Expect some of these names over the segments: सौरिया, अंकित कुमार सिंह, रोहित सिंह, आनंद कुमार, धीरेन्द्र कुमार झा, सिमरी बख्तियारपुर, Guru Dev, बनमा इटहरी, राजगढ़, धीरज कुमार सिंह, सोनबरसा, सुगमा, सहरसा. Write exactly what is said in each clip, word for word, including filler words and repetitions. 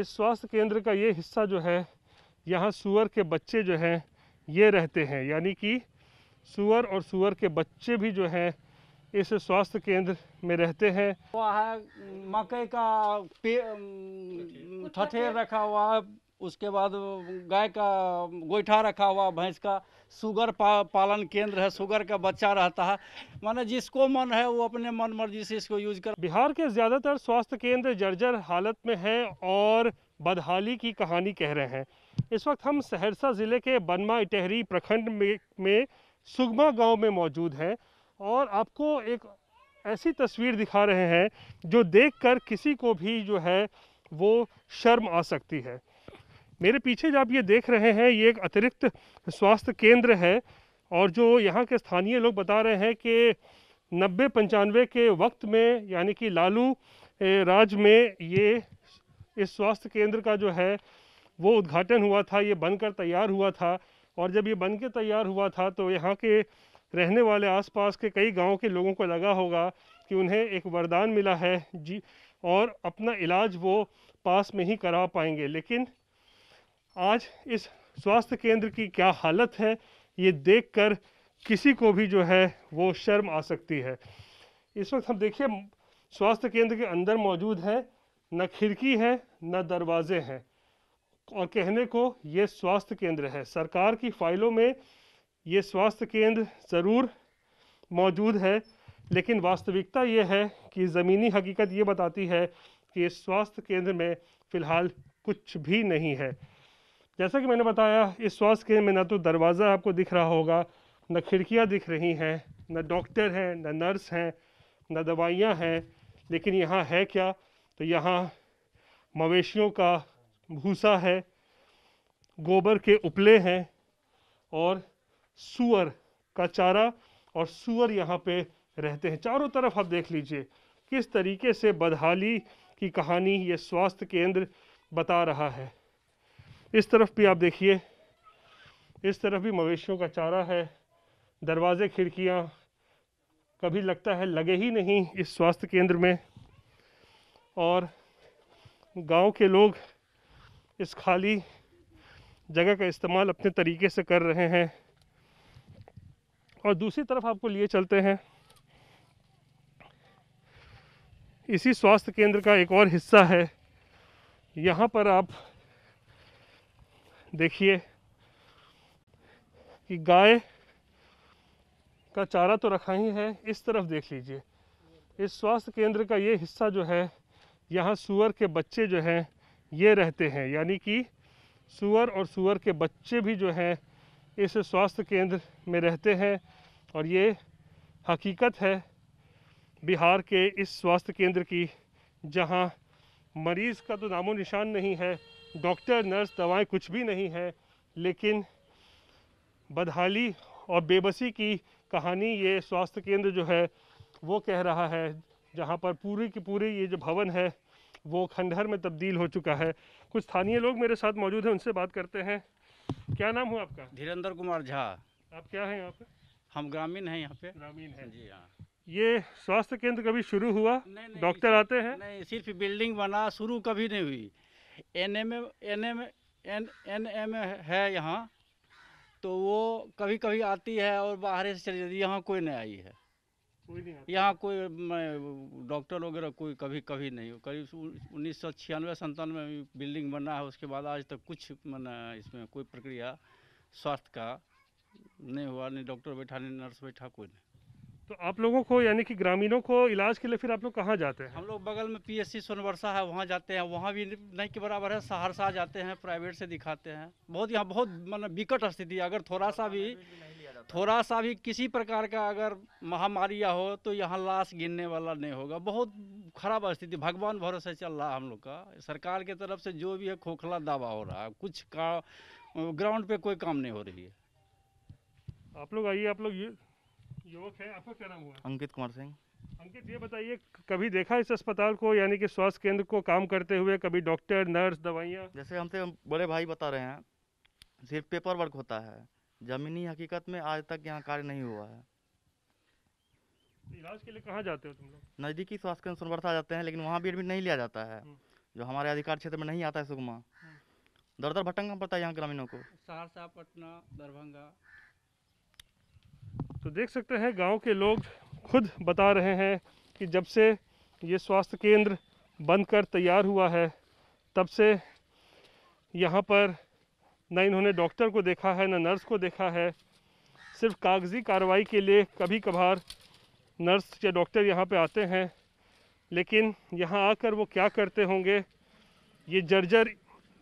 इस स्वास्थ्य केंद्र का ये हिस्सा जो है, यहाँ सूअर के बच्चे जो हैं ये रहते हैं, यानी कि सूअर और सूअर के बच्चे भी जो हैं इस स्वास्थ्य केंद्र में रहते हैं। वो है मकई का ठठेर रखा हुआ, उसके बाद गाय का गोईठा रखा हुआ, भैंस का शुगर पा, पालन केंद्र है, शुगर का बच्चा रहता है। माने जिसको मन है वो अपने मन मर्जी से इसको यूज कर। बिहार के ज़्यादातर स्वास्थ्य केंद्र जर्जर हालत में हैं और बदहाली की कहानी कह रहे हैं। इस वक्त हम सहरसा ज़िले के बनमा इटहरी प्रखंड में, में सुगमा गांव में मौजूद हैं और आपको एक ऐसी तस्वीर दिखा रहे हैं जो देखकर किसी को भी जो है वो शर्म आ सकती है। मेरे पीछे जो आप ये देख रहे हैं ये एक अतिरिक्त स्वास्थ्य केंद्र है और जो यहाँ के स्थानीय लोग बता रहे हैं कि नब्बे पंचानवे के वक्त में, यानी कि लालू राज में, ये इस स्वास्थ्य केंद्र का जो है वो उद्घाटन हुआ था। ये बनकर तैयार हुआ था और जब ये बनकर तैयार हुआ था तो यहाँ के रहने वाले आसपास के कई गाँव के लोगों को लगा होगा कि उन्हें एक वरदान मिला है जी और अपना इलाज वो पास में ही करा पाएंगे। लेकिन आज इस स्वास्थ्य केंद्र की क्या हालत है ये देखकर किसी को भी जो है वो शर्म आ सकती है। इस वक्त हम देखिए स्वास्थ्य केंद्र के अंदर मौजूद है, न खिड़की है न दरवाजे हैं और कहने को ये स्वास्थ्य केंद्र है। सरकार की फाइलों में ये स्वास्थ्य केंद्र ज़रूर मौजूद है लेकिन वास्तविकता ये है कि ज़मीनी हकीकत ये बताती है कि इस स्वास्थ्य केंद्र में फ़िलहाल कुछ भी नहीं है। जैसा कि मैंने बताया, इस स्वास्थ्य केंद्र में ना तो दरवाज़ा आपको दिख रहा होगा, ना खिड़कियां दिख रही हैं, ना डॉक्टर हैं, ना नर्स हैं, ना दवाइयां हैं। लेकिन यहाँ है क्या, तो यहाँ मवेशियों का भूसा है, गोबर के उपले हैं और सूअर का चारा और सूअर यहाँ पे रहते हैं। चारों तरफ आप देख लीजिए किस तरीके से बदहाली की कहानी ये स्वास्थ्य केंद्र बता रहा है। इस तरफ भी आप देखिए, इस तरफ भी मवेशियों का चारा है, दरवाजे खिड़कियां कभी लगता है लगे ही नहीं इस स्वास्थ्य केंद्र में और गांव के लोग इस खाली जगह का इस्तेमाल अपने तरीके से कर रहे हैं। और दूसरी तरफ आपको लिए चलते हैं, इसी स्वास्थ्य केंद्र का एक और हिस्सा है। यहाँ पर आप देखिए कि गाय का चारा तो रखा ही है, इस तरफ देख लीजिए इस स्वास्थ्य केंद्र का ये हिस्सा जो है, यहाँ सूअर के बच्चे जो हैं ये रहते हैं, यानी कि सूअर और सूअर के बच्चे भी जो हैं इस स्वास्थ्य केंद्र में रहते हैं और ये हकीकत है बिहार के इस स्वास्थ्य केंद्र की, जहाँ मरीज़ का तो नामो निशान नहीं है, डॉक्टर नर्स दवाएं कुछ भी नहीं है, लेकिन बदहाली और बेबसी की कहानी ये स्वास्थ्य केंद्र जो है वो कह रहा है, जहां पर पूरी की पूरी ये जो भवन है वो खंडहर में तब्दील हो चुका है। कुछ स्थानीय लोग मेरे साथ मौजूद हैं, उनसे बात करते हैं। क्या नाम हुआ आपका? धीरेन्द्र कुमार झा। आप क्या हैं यहाँ पे? हम ग्रामीण हैं, यहाँ पे ग्रामीण हैं जी। हाँ, ये स्वास्थ्य केंद्र कभी शुरू हुआ? डॉक्टर आते हैं? नहीं, सिर्फ बिल्डिंग बना, शुरू कभी नहीं हुई। N M N M N N M है यहाँ, तो वो कभी कभी आती है और बाहर से चली जाती है। यहाँ कोई नहीं आई है, कोई नहीं आती। यहाँ कोई डॉक्टर वगैरह कोई कभी कभी नहीं। करीब उन्नीस सौ छियानवे संतानवे में बिल्डिंग बना है, उसके बाद आज तक कुछ मना इसमें कोई प्रक्रिया स्वास्थ्य का नहीं हुआ, नहीं डॉक्टर बैठा नहीं नर्स बैठा कोई नहीं। तो आप लोगों को, यानी कि ग्रामीणों को इलाज के लिए फिर आप लोग कहाँ जाते हैं? हम लोग बगल में पीएचसी सोनबरसा है, वहाँ जाते हैं, वहाँ भी नहीं के बराबर है। सहरसा जाते हैं, प्राइवेट से दिखाते हैं। बहुत यहाँ बहुत मतलब विकट स्थिति, अगर थोड़ा सा भी थोड़ा सा भी किसी प्रकार का अगर महामारियाँ हो तो यहाँ लाश गिरने वाला नहीं होगा। बहुत खराब स्थिति, भगवान भरोसे चल रहा है हम लोग का। सरकार की तरफ से जो भी है खोखला दावा हो रहा है, कुछ का ग्राउंड पर कोई काम नहीं हो रही है। आप लोग आइए, आप लोग ये युवक है, आपका क्या नाम हुआ? अंकित कुमार सिंह। अंकित, ये बताइए कभी देखा इस अस्पताल को, यानी कि स्वास्थ्य केंद्र को काम करते हुए, कभी डॉक्टर नर्स दवाइयाँ? जैसे हमसे बड़े भाई बता रहे हैं, सिर्फ पेपर वर्क होता है, जमीनी हकीकत में आज तक यहाँ कार्य नहीं हुआ है। इलाज के लिए कहाँ जाते हो तुम लोग? नज़दीकी स्वास्थ्य केंद्र सोनबरसा जाते हैं, लेकिन वहाँ भी एडमिट नहीं लिया जाता है। जो हमारे अधिकार क्षेत्र में नहीं आता है सुगमा। हाँ। दर दर भटकना पड़ता है यहाँ ग्रामीणों को, सहरसा, पटना, दरभंगा। तो देख सकते हैं गांव के लोग खुद बता रहे हैं कि जब से ये स्वास्थ्य केंद्र बनकर तैयार हुआ है तब से यहाँ पर ना इन्होंने डॉक्टर को देखा है ना नर्स को देखा है, सिर्फ कागजी कार्रवाई के लिए कभी कभार नर्स या डॉक्टर यहाँ पे आते हैं, लेकिन यहाँ आकर वो क्या करते होंगे, ये जर्जर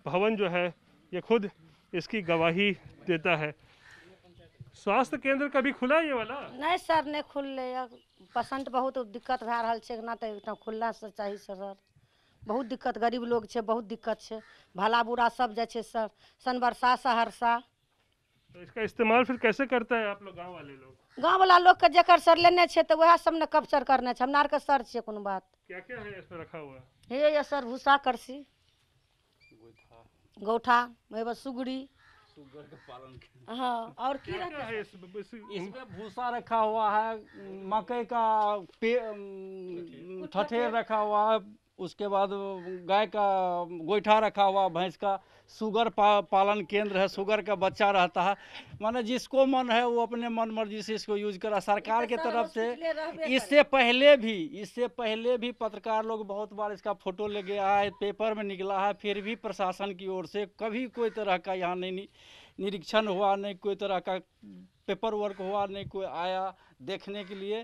भवन जो है ये खुद इसकी गवाही देता है। स्वास्थ्य केंद्र कभी खुला ये वाला? नहीं सर, नहीं खुलले, पेशेंट बहुत दिक्कत भए रहल छै, ना तो खुलना चाहिए सर, बहुत दिक्कत, गरीब लोग छे, बहुत दिक्कत छे, भला बुरा सब जाए छे सर, सोनबरसा, सहरसा। तो इसका इस्तेमाल फिर कैसे करता है आप लोग, गांव वाले लोग? गांव वाला लोग के जेकर सर लेने छे तो वह सब ने कब्जर करने छे, हमरा आर के सर छे कोनो बात। क्या क्या है इसमें रखा हुआ है? ये सर भूसा, करसी, गोठा, मेवा, सुगड़ी, सुगर का पालन। हाँ, और क्या रहता है इसमें? भूसा रखा हुआ है, मकई का ठठेर रखा हुआ है, उसके बाद गाय का गोईठा रखा हुआ, भैंस का, सुगर पा, पालन केंद्र है, सुगर का बच्चा रहता है, माने जिसको मन है वो अपने मन मर्जी से इसको यूज करा। सरकार के तरफ से इससे पहले भी इससे पहले भी पत्रकार लोग बहुत बार इसका फोटो लेके आए, पेपर में निकला है, फिर भी प्रशासन की ओर से कभी कोई तरह का यहाँ नहीं निरीक्षण हुआ, नहीं कोई तरह का पेपर वर्क हुआ, नहीं कोई आया देखने के लिए।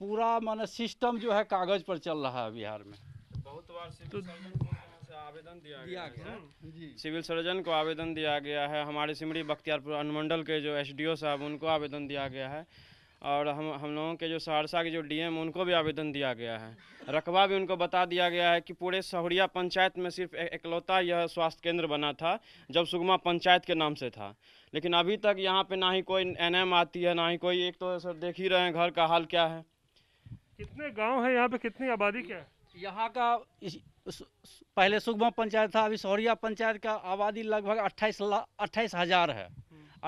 पूरा माने सिस्टम जो है कागज पर चल रहा है बिहार में। बहुत बार सिविल सर्जन को आवेदन दिया गया है, सिविल सर्जन को आवेदन दिया गया है, हमारे सिमरी बख्तियारपुर अनुमंडल के जो एसडीओ साहब उनको आवेदन दिया गया है, और हम हम लोगों के जो सहरसा के जो डीएम उनको भी आवेदन दिया गया है, रकबा भी उनको बता दिया गया है कि पूरे सौरिया पंचायत में सिर्फ इकलौता यह स्वास्थ्य केंद्र बना था जब सुगमा पंचायत के नाम से था, लेकिन अभी तक यहाँ पे ना ही कोई एनएम आती है ना ही कोई, एक तो सर देख ही रहे हैं घर का हाल क्या है। कितने गाँव है यहाँ पे, कितनी आबादी क्या है यहाँ का? इस, उस, पहले सुगमा पंचायत था, अभी सौरिया पंचायत का आबादी लगभग अट्ठाईस लाख अट्ठाईस हज़ार है,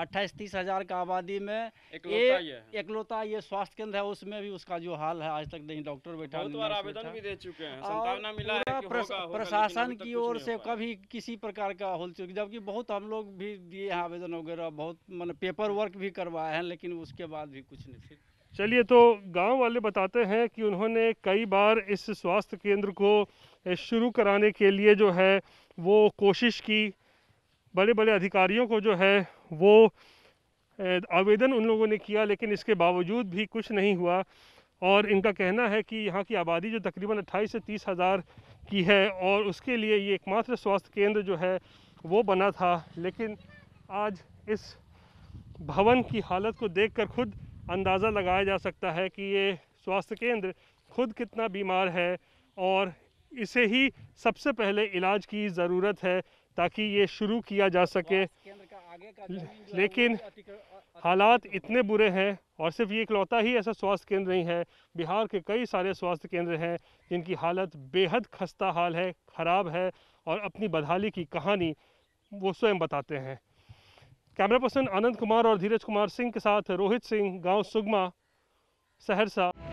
अट्ठाईस तीस हज़ार का आबादी में एकलौता ये, एकलौता ये स्वास्थ्य केंद्र है, उसमें भी उसका जो हाल है आज तक नहीं डॉक्टर बैठा, आवेदन भी दे चुके हैं, संभावना मिला है कि होगा, प्रशासन की ओर से कभी किसी प्रकार का होल चुके, जबकि बहुत हम लोग भी दिए हैं आवेदन वगैरह, बहुत मैंने पेपर वर्क भी करवाए हैं, लेकिन उसके बाद भी कुछ नहीं। फिर चलिए, तो गांव वाले बताते हैं कि उन्होंने कई बार इस स्वास्थ्य केंद्र को शुरू कराने के लिए जो है वो कोशिश की, बड़े बड़े अधिकारियों को जो है वो आवेदन उन लोगों ने किया, लेकिन इसके बावजूद भी कुछ नहीं हुआ। और इनका कहना है कि यहाँ की आबादी जो तकरीबन अट्ठाईस से तीस हज़ार की है और उसके लिए ये एकमात्र स्वास्थ्य केंद्र जो है वो बना था, लेकिन आज इस भवन की हालत को देख कर खुद अंदाज़ा लगाया जा सकता है कि ये स्वास्थ्य केंद्र खुद कितना बीमार है और इसे ही सबसे पहले इलाज की ज़रूरत है ताकि ये शुरू किया जा सके। लेकिन हालात इतने बुरे हैं, और सिर्फ ये इकलौता ही ऐसा स्वास्थ्य केंद्र नहीं है, बिहार के कई सारे स्वास्थ्य केंद्र हैं जिनकी हालत बेहद खस्ता हाल है, ख़राब है, और अपनी बदहाली की कहानी वो स्वयं बताते हैं। कैमरा पर्सन आनंद कुमार और धीरज कुमार सिंह के साथ रोहित सिंह, गांव सुगमा, सहरसा।